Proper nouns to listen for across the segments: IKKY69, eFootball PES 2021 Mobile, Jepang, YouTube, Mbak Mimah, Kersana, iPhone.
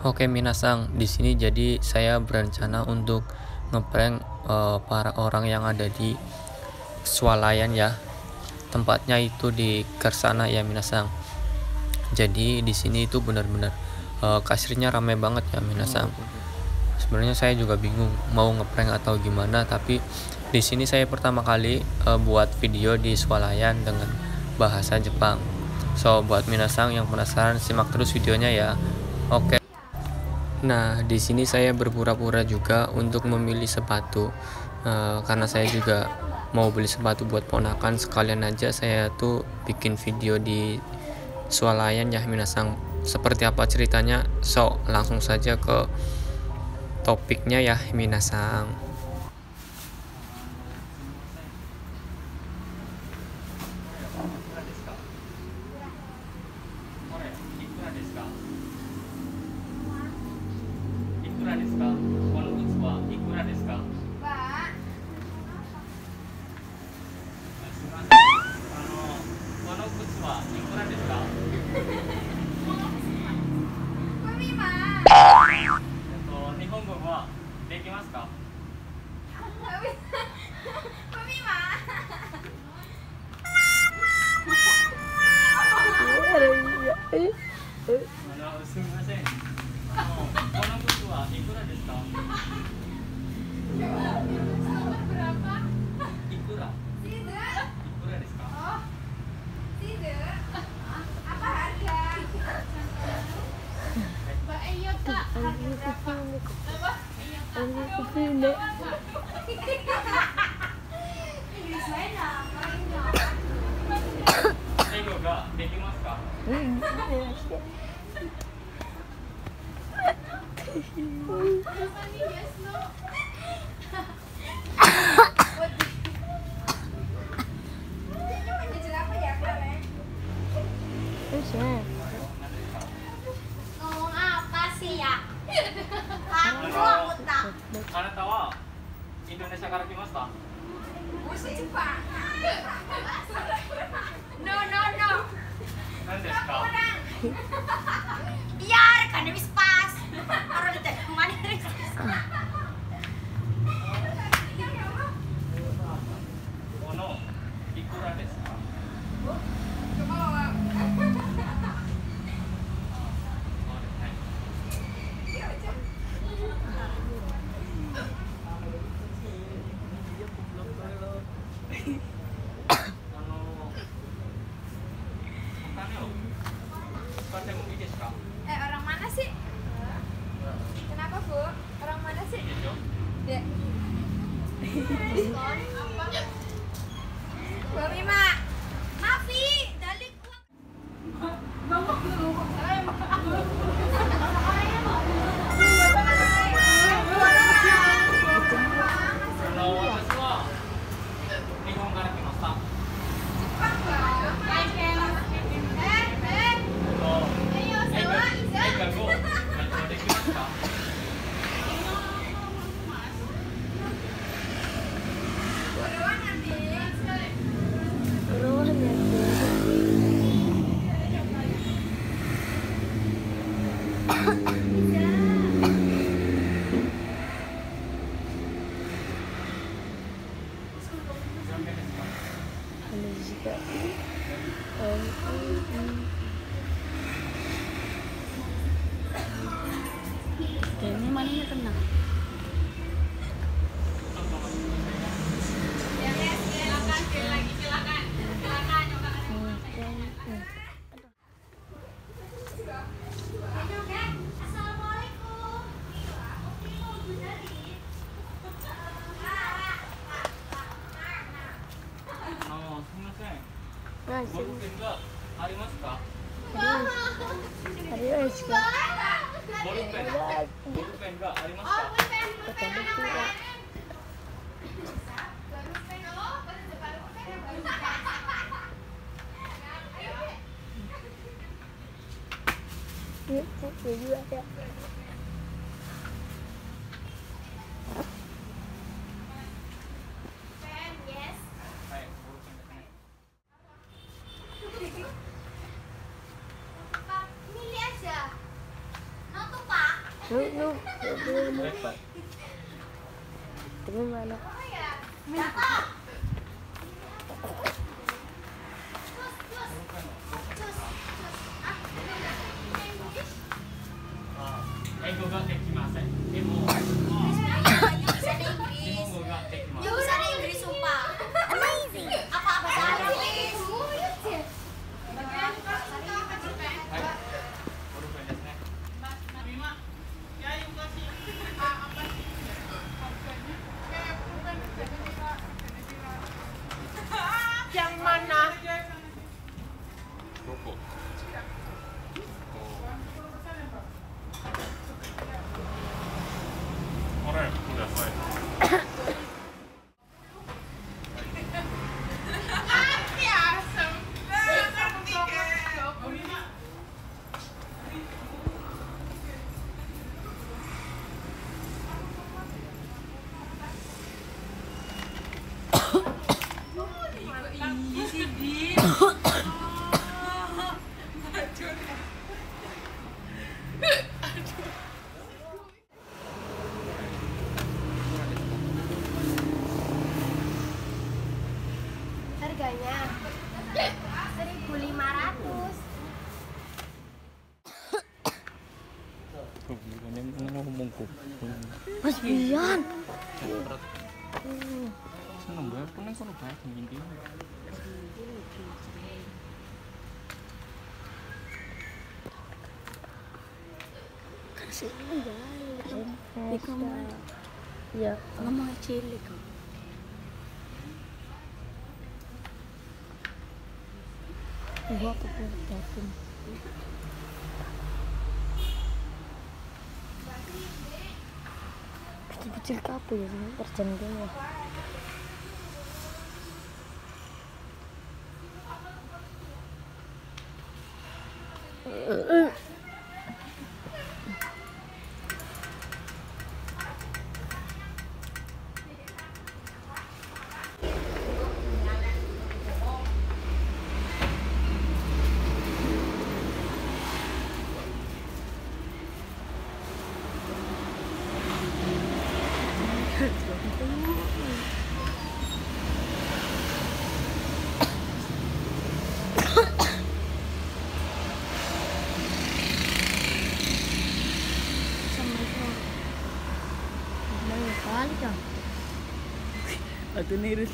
Oke minasang, di sini jadi saya berencana untuk ngeprank para orang yang ada di swalayan ya. Tempatnya itu di Kersana ya minasang. Jadi di sini itu benar-benar kasirnya ramai banget ya minasang. Sebenarnya saya juga bingung mau ngeprank atau gimana, tapi di sini saya pertama kali buat video di swalayan dengan bahasa Jepang. So buat minasang yang penasaran, simak terus videonya ya. Oke. Nah, di sini saya berpura-pura juga untuk memilih sepatu karena saya juga mau beli sepatu buat ponakan, sekalian aja saya tuh bikin video di swalayan ya minasang. Seperti apa ceritanya? So, langsung saja ke topiknya ya minasang. Ngomong apa sih ya? Aku tak. Karena tahu Indonesia karakimas tak? Musik Jepang. No. Kurang. Biar karena bis pas. Orang itu mana bis. Ono, ikura des. Orang mana sih? Kenapa Bu? Orang mana sih? Dek. Mbak Mimah. Mafi, dalik. What do you think? Are you Gimana? Bian. Seneng banget, punya seneng banget mimpi. Kasih enggak? Di kamar. Ya, kamar cilik. Gua kepengen datang. Kecil kapu ya, terjendung ya. Deniris.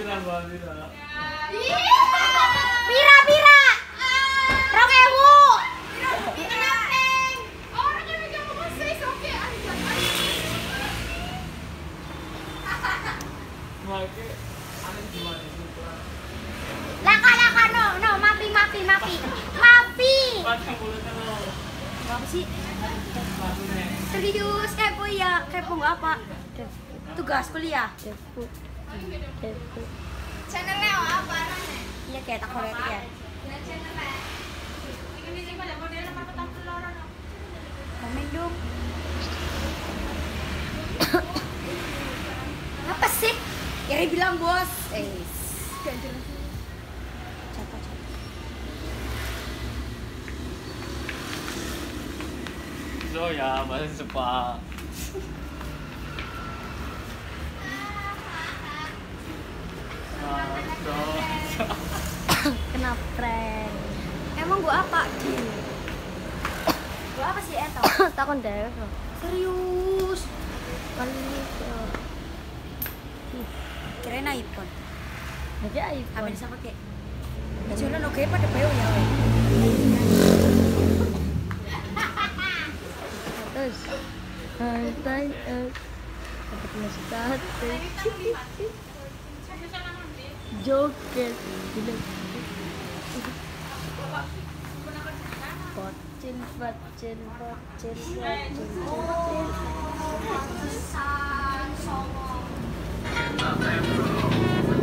Pira. Rongewu. Laka-laka no, mapi. Apa sih? Serius kepo ya, kepo apa? Tugas kuliah. Kepo. Channelnya apa namanya? Iya kayak tak koretik ya. Channelnya. Ini sing pada model apa tampil loro no. Komen dong. Apa sih? Yari bilang bos. Gak jelas. Catat. So ya, masih sepa. Kena prank. Emang gua apa? Gua apa sih Eto? Takon deh. Serius. Kali. Kirain iPhone. Enggak iPhone. Apa bisa pakai? Jualan oke pada bayo ya. Terus. Joget pocin.